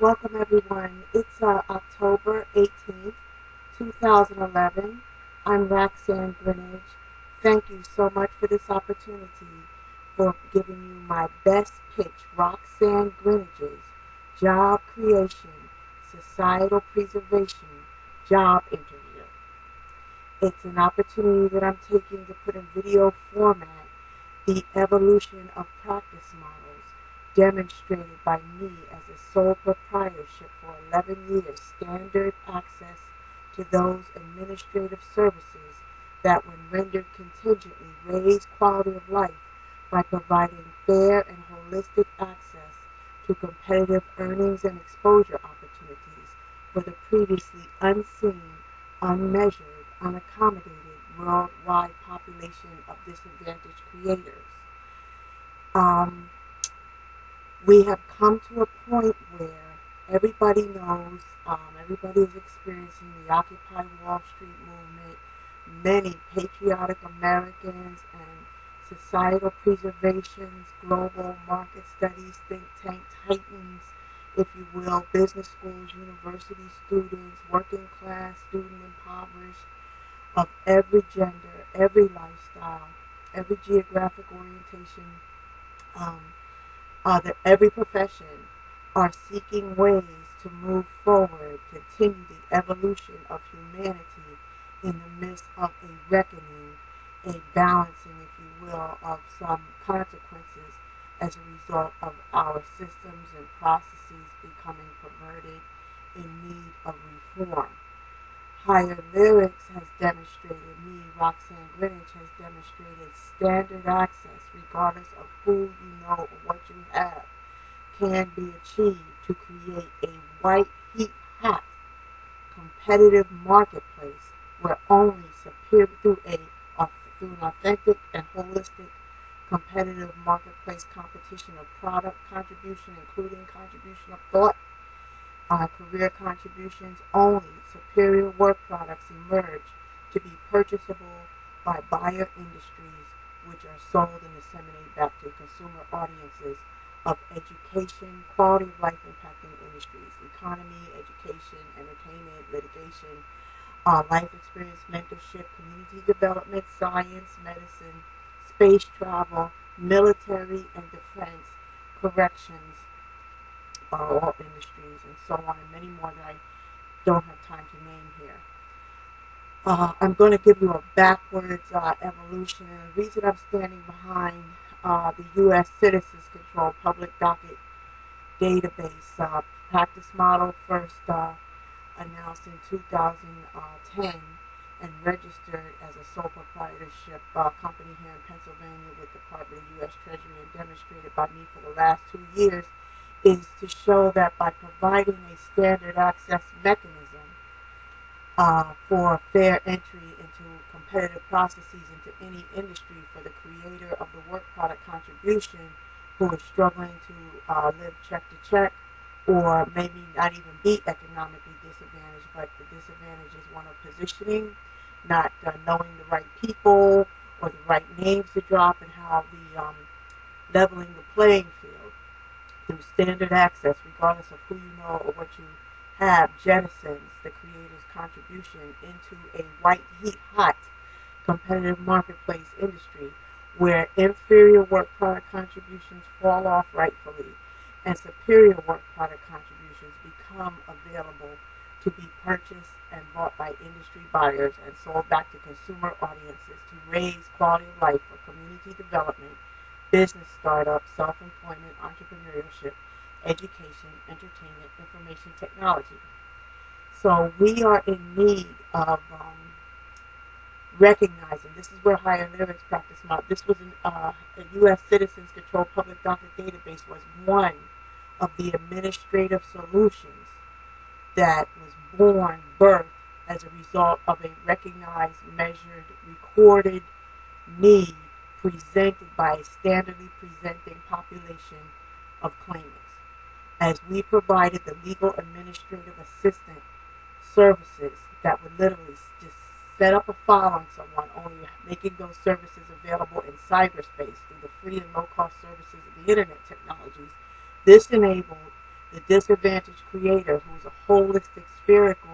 Welcome everyone. It's October 18th, 2011. I'm Roxanne Grinage. Thank you so much for this opportunity, for giving you my best pitch, Roxanne Grinage's Job Creation, Societal Preservation, Job Interview. It's an opportunity that I'm taking to put in video format the evolution of practice models demonstrated by me as a sole proprietorship for 11 years, standard access to those administrative services that, when rendered contingently, raise quality of life by providing fair and holistic access to competitive earnings and exposure opportunities for the previously unseen, unmeasured, unaccommodated worldwide population of disadvantaged creators. We have come to a point where everybody knows, everybody is experiencing the Occupy Wall Street movement. Many patriotic Americans and societal preservations, global market studies, think tank titans, if you will, business schools, university students, working class, student impoverished, of every gender, every lifestyle, every geographic orientation, every profession, are seeking ways to move forward, continue the evolution of humanity in the midst of a reckoning, a balancing, if you will, of some consequences as a result of our systems and processes becoming perverted, in need of reform. HireLyrics has demonstrated, me, Roxanne Grinage, has demonstrated standard access, regardless of who you know or what you have, can be achieved to create a white-heat-hot competitive marketplace where only superior, through an authentic and holistic competitive marketplace competition of product contribution, including contribution of thought, career contributions, only superior work products emerge to be purchasable by buyer industries, which are sold and disseminated back to consumer audiences of education, quality of life impacting industries, economy, education, entertainment, litigation, life experience, mentorship, community development, science, medicine, space travel, military and defense, corrections, all industries, and so on, and many more that I don't have time to name here. I'm going to give you a backwards evolution, and the reason I'm standing behind the U.S. Citizens Control Public Docket Database practice model, first announced in 2010 and registered as a sole proprietorship company here in Pennsylvania with the Department of U.S. Treasury, and demonstrated by me for the last 2 years, is to show that by providing a standard access mechanism for fair entry into competitive processes into any industry for the creator of the work product contribution who is struggling to live check to check, or maybe not even be economically disadvantaged, but the disadvantage is one of positioning, not knowing the right people or the right names to drop, and how the leveling the playing field through standard access, regardless of who you know or what you have, jettisons the creator's contribution into a white-heat-hot competitive marketplace industry where inferior work product contributions fall off rightfully and superior work product contributions become available to be purchased and bought by industry buyers and sold back to consumer audiences to raise quality of life for community development, business startup, self-employment, entrepreneurship, education, entertainment, information technology. So we are in need of recognizing, this is where HireLyrics practice model, this was an, a U.S. Citizens Control Public Docket Database was one of the administrative solutions that was born, birthed, as a result of a recognized, measured, recorded need presented by a standardly presenting population of claimants, as we provided the legal administrative assistant services that would literally just set up a file on someone, only making those services available in cyberspace through the free and low-cost services of the internet technologies. This enabled the disadvantaged creator, who's a holistic, spherical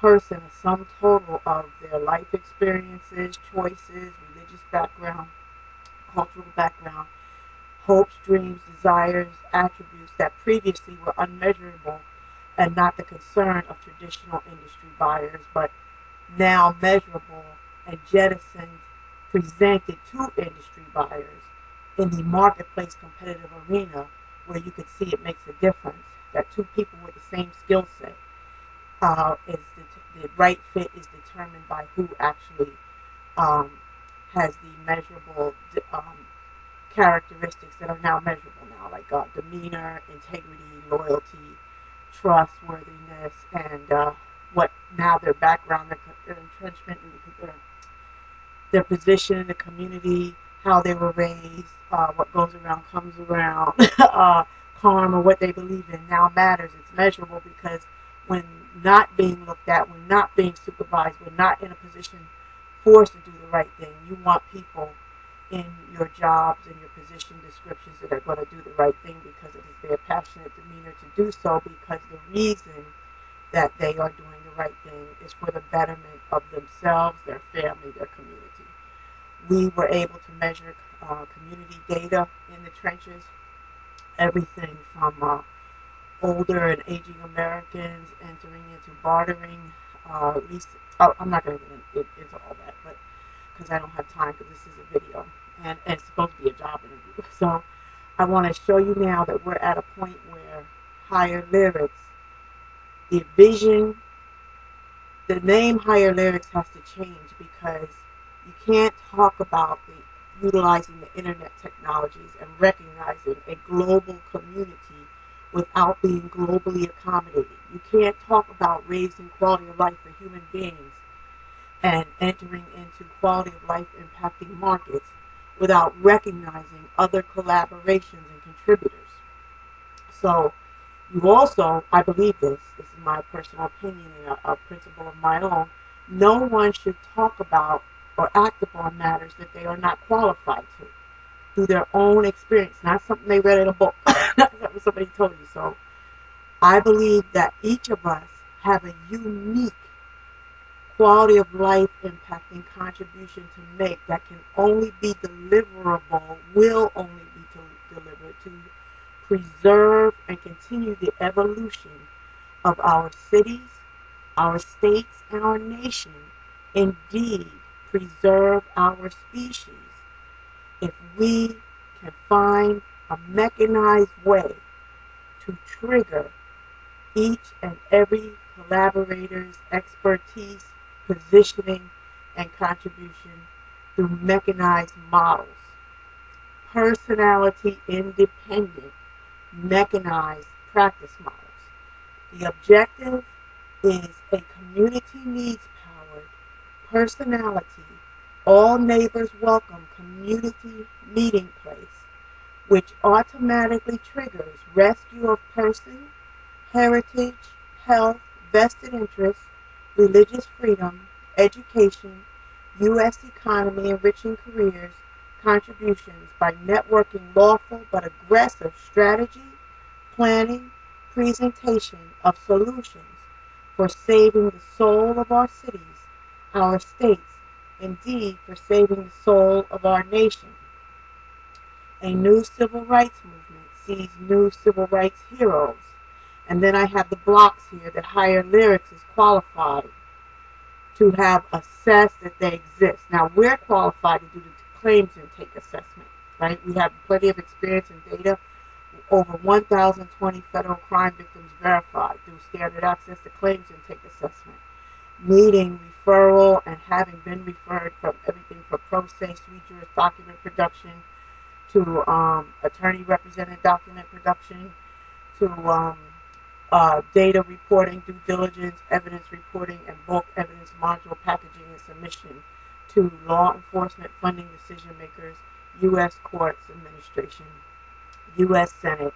person, a sum total of their life experiences, choices, religious background, cultural background, hopes, dreams, desires, attributes that previously were unmeasurable and not the concern of traditional industry buyers, but now measurable and jettisoned, presented to industry buyers in the marketplace competitive arena, where you can see it makes a difference that two people with the same skill set, the right fit is determined by who actually has the measurable characteristics that are now measurable now, like demeanor, integrity, loyalty, trustworthiness, and what now their background, their entrenchment, their position in the community, how they were raised, what goes around comes around, karma, what they believe in now matters. It's measurable because when not being looked at, when not being supervised, when not in a position forced to do the right thing, you want people in your jobs and your position descriptions that are going to do the right thing because it is their passionate demeanor to do so, because the reason that they are doing the right thing is for the betterment of themselves, their family, their community. We were able to measure community data in the trenches, everything from older and aging Americans entering into bartering, at least, I'm not going to get into all that, but because I don't have time, because this is a video, and it's supposed to be a job interview. So I want to show you now that we're at a point where HireLyrics, the vision, the name HireLyrics has to change, because you can't talk about utilizing the internet technologies and recognizing a global community without being globally accommodating. You can't talk about raising quality of life for human beings and entering into quality of life impacting markets without recognizing other collaborations and contributors. So you also, I believe this is my personal opinion and a principle of my own, no one should talk about or act upon matters that they are not qualified to, through their own experience, not something they read in a book, not something somebody told you. So I believe that each of us have a unique quality of life impacting contribution to make that can only be deliverable, will only be delivered to preserve and continue the evolution of our cities, our states, and our nation. Indeed, preserve our species. If we can find a mechanized way to trigger each and every collaborator's expertise, positioning, and contribution through mechanized models, personality independent mechanized practice models. The objective is a community needs powered personality, all neighbors welcome community meeting place, which automatically triggers rescue of person, heritage, health, vested interests, religious freedom, education, U.S. economy, enriching careers, contributions by networking lawful but aggressive strategy, planning, presentation of solutions for saving the soul of our cities, our states, indeed for saving the soul of our nation. A new civil rights movement sees new civil rights heroes. And then I have the blocks here that HireLyrics is qualified to have assessed that they exist. Now, we're qualified to do the claims intake assessment, right? We have plenty of experience and data. Over 1,020 federal crime victims verified through standard access to claims intake assessment, meeting referral and having been referred from everything from pro se sui juris document production to attorney represented document production to data reporting, due diligence, evidence reporting, and bulk evidence module packaging and submission to law enforcement funding decision makers, U.S. courts administration, U.S. Senate,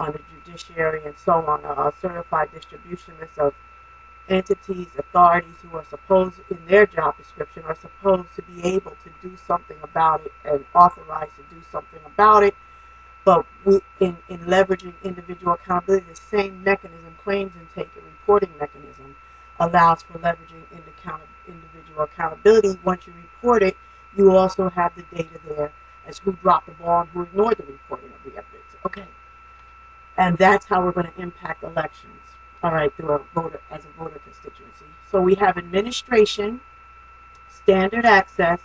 on the judiciary, and so on. A certified distribution list of entities, authorities who are supposed, in their job description, are supposed to be able to do something about it and authorized to do something about it, But in leveraging individual accountability, the same mechanism, claims intake and reporting mechanism, allows for leveraging individual accountability. Once you report it, you also have the data there as who dropped the ball and who ignored the reporting of the evidence. Okay. And that's how we're going to impact elections, all right, through a voter, as a voter constituency. So we have administration, standard access,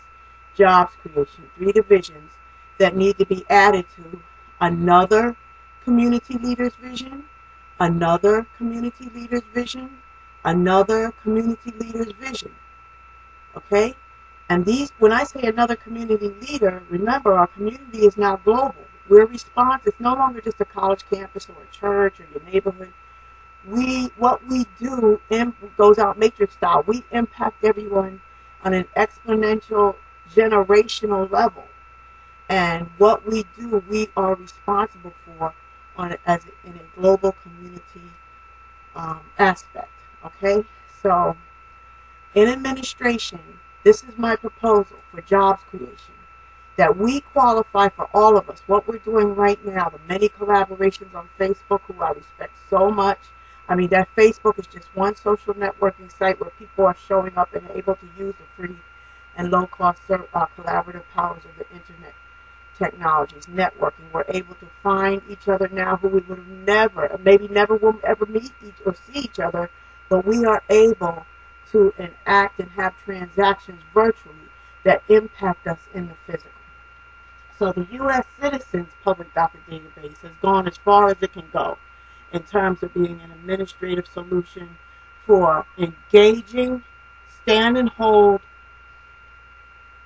jobs creation, three divisions that need to be added to another community leader's vision, another community leader's vision, another community leader's vision, okay? And these, when I say another community leader, remember our community is now global. We're responsive. It's no longer just a college campus or a church or your neighborhood. What we do goes out matrix style. We impact everyone on an exponential, generational level. And what we do, we are responsible for in a global community aspect. Okay? So, in administration, this is my proposal for jobs creation, that we qualify for all of us. What we're doing right now, the many collaborations on Facebook, who I respect so much. I mean, that Facebook is just one social networking site where people are showing up and able to use the free and low-cost collaborative powers of the internet technologies, networking. We're able to find each other now who we would have never, maybe never will ever meet or see each other, but we are able to enact and have transactions virtually that impact us in the physical. So the U.S. Citizens Public Docket Database has gone as far as it can go in terms of being an administrative solution for engaging, stand and hold,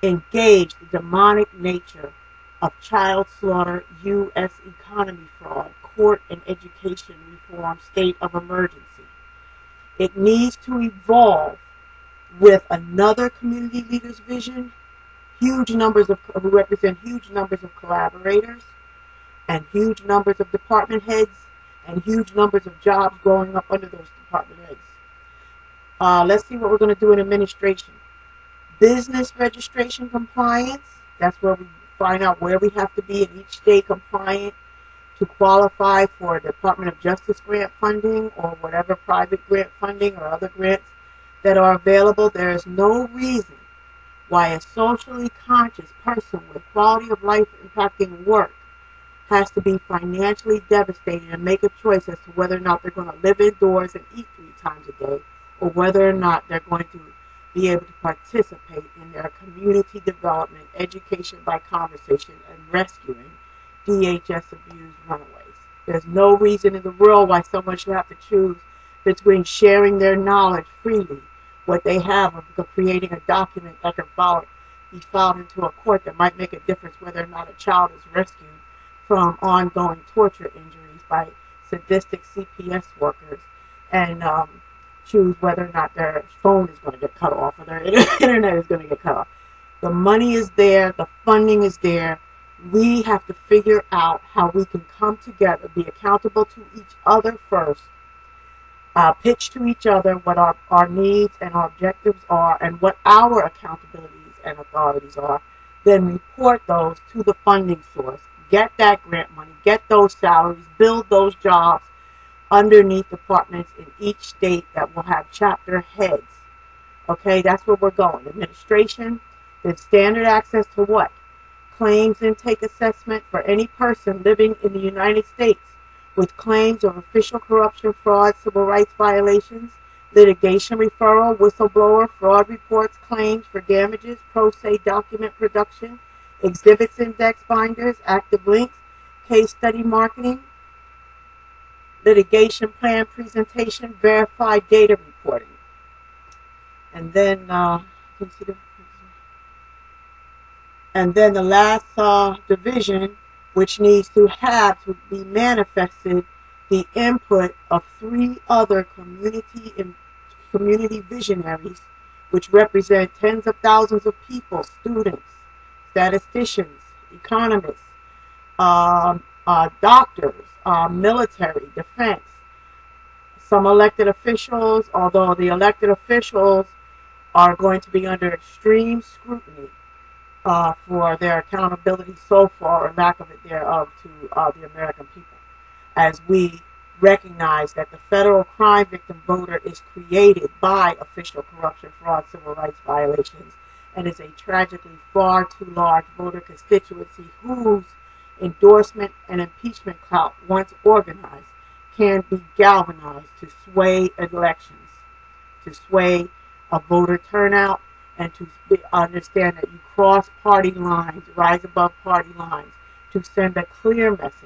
engage the demonic nature of child slaughter, U.S. economy fraud, court and education reform, state of emergency. It needs to evolve with another community leader's vision, huge numbers of who represent huge numbers of collaborators and huge numbers of department heads and huge numbers of jobs growing up under those department heads. Let's see what we're going to do in administration. Business registration compliance, that's where we find out where we have to be in each state compliant to qualify for Department of Justice grant funding or whatever private grant funding or other grants that are available. There is no reason why a socially conscious person with quality of life impacting work has to be financially devastated and make a choice as to whether or not they're going to live indoors and eat 3 times a day or whether or not they're going to be able to participate in their community development, education by conversation, and rescuing DHS abused runaways. There's no reason in the world why someone should have to choose between sharing their knowledge freely, what they have, or creating a document that can be filed into a court that might make a difference whether or not a child is rescued from ongoing torture injuries by sadistic CPS workers, and choose whether or not their phone is going to get cut off or their internet is going to get cut off. The money is there, the funding is there. We have to figure out how we can come together, be accountable to each other first, pitch to each other what our needs and our objectives are and what our accountabilities and authorities are, then report those to the funding source, get that grant money, get those salaries, build those jobs underneath departments in each state that will have chapter heads. Okay, that's where we're going. Administration, then standard access to what? Claims intake assessment for any person living in the United States with claims of official corruption, fraud, civil rights violations, litigation referral, whistleblower, fraud reports, claims for damages, pro se document production, exhibits index binders, active links, case study marketing, litigation plan presentation, verified data reporting. And then the last division, which needs to have to be manifested the input of 3 other community visionaries, which represent tens of thousands of people, students, statisticians, economists, doctors, military, defense, some elected officials, although the elected officials are going to be under extreme scrutiny for their accountability so far, or lack of it thereof, to the American people, as we recognize that the federal crime victim voter is created by official corruption, fraud, civil rights violations, and is a tragically far too large voter constituency whose endorsement and impeachment clout, once organized, can be galvanized to sway elections, to sway a voter turnout, and to understand that you cross party lines, rise above party lines, to send a clear message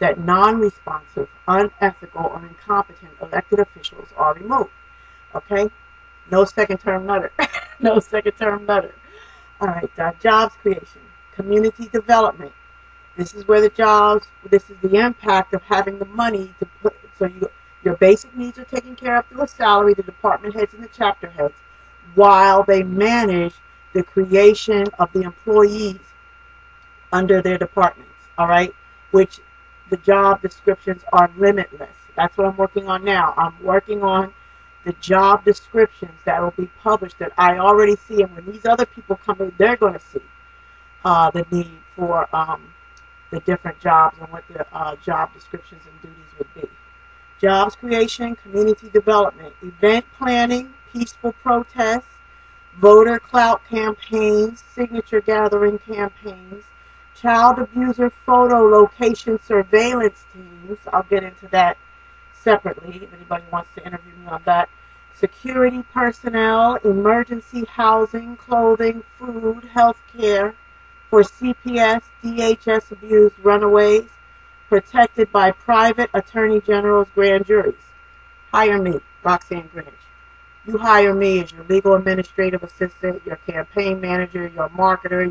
that non-responsive, unethical, or incompetent elected officials are removed. Okay? No second-term nutter. No second-term nutter. All right, jobs creation, community development. This is where the jobs, this is the impact of having the money to put, so your basic needs are taken care of through a salary, the department heads and the chapter heads, while they manage the creation of the employees under their departments, all right, which the job descriptions are limitless. That's what I'm working on now. I'm working on the job descriptions that will be published that I already see, and when these other people come in, they're going to see the need for the different jobs and what the job descriptions and duties would be. Jobs creation, community development, event planning, peaceful protests, voter clout campaigns, signature gathering campaigns, child abuser photo location surveillance teams. I'll get into that separately if anybody wants to interview me on that. Security personnel, emergency housing, clothing, food, health care for CPS, DHS abused runaways, protected by private attorney general's grand juries. Hire me, Roxanne Grinage. You hire me as your legal administrative assistant, your campaign manager, your marketer,